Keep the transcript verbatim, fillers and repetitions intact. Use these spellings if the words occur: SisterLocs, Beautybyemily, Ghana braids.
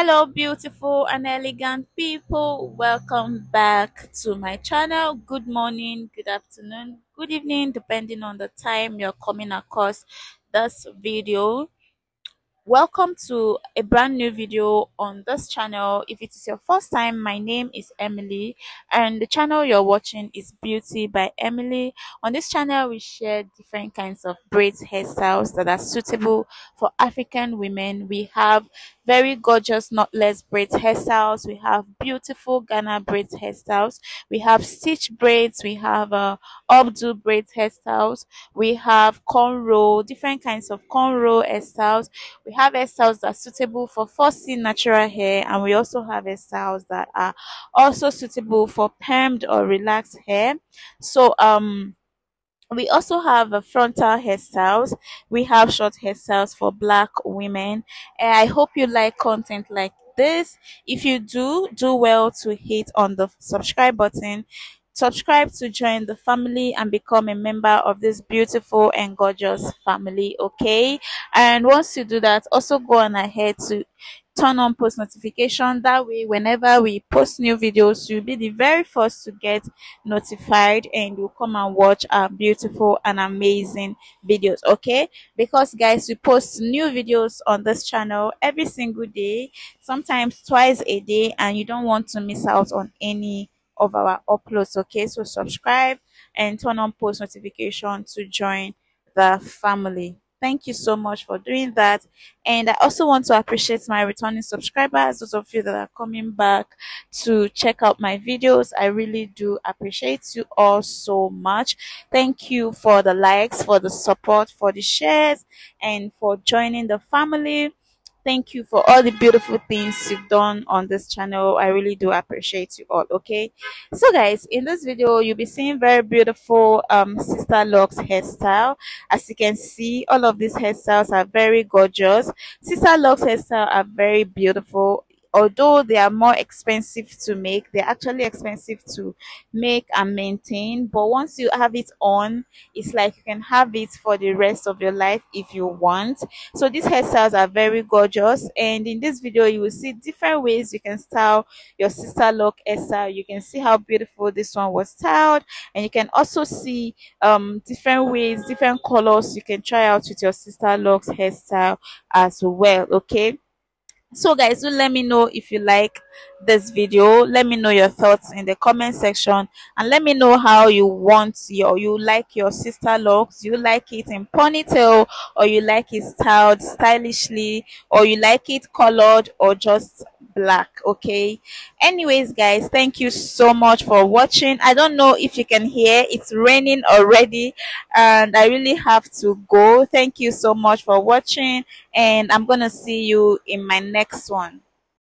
Hello beautiful and elegant people, welcome back to my channel. Good morning, good afternoon, good evening, depending on the time you're coming across this video. Welcome to a brand new video on this channel. If it is your first time, my name is Emily and the channel you're watching is Beauty by Emily. On this channel we share different kinds of braids, hairstyles that are suitable for African women. We have very gorgeous knotless braids hairstyles, we have beautiful Ghana braids hairstyles, we have stitch braids, we have uh, updo braids hairstyles, we have cornrow, different kinds of cornrow hairstyles, we have hairstyles that are suitable for four C natural hair, and we also have hairstyles that are also suitable for permed or relaxed hair. So um we also have uh, frontal hairstyles. We have short hairstyles for black women. And I hope you like content like this. If you do, do well to hit on the subscribe button. Subscribe to join the family and become a member of this beautiful and gorgeous family, okay? And once you do that, also go on ahead to turn on post notification. That way whenever we post new videos, you'll be the very first to get notified and you'll come and watch our beautiful and amazing videos, okay? Because guys, we post new videos on this channel every single day, sometimes twice a day, and you don't want to miss out on any of our uploads, okay? So subscribe and turn on post notification to join the family. Thank you so much for doing that. And I also want to appreciate my returning subscribers, those of you that are coming back to check out my videos. I really do appreciate you all so much. Thank you for the likes, for the support, for the shares, and for joining the family. Thank you for all the beautiful things you've done on this channel. I really do appreciate you all, okay? So guys, in this video you'll be seeing very beautiful um sister locks hairstyle. As you can see, all of these hairstyles are very gorgeous. Sister locks hairstyle are very beautiful. Although they are more expensive to make, they're actually expensive to make and maintain, but once you have it on, it's like you can have it for the rest of your life if you want. So these hairstyles are very gorgeous, and in this video you will see different ways you can style your sister lock hairstyle. You can see how beautiful this one was styled, and you can also see um different ways, different colors you can try out with your sister locks hairstyle as well, okay? So guys, do let me know if you like this video. Let me know your thoughts in the comment section, and let me know how you want your you like your sister locks. You like it in ponytail, or you like it styled stylishly, or you like it colored, or just black, okay? Anyways guys, thank you so much for watching. I don't know if you can hear, it's raining already and I really have to go. Thank you so much for watching, and I'm gonna see you in my next one.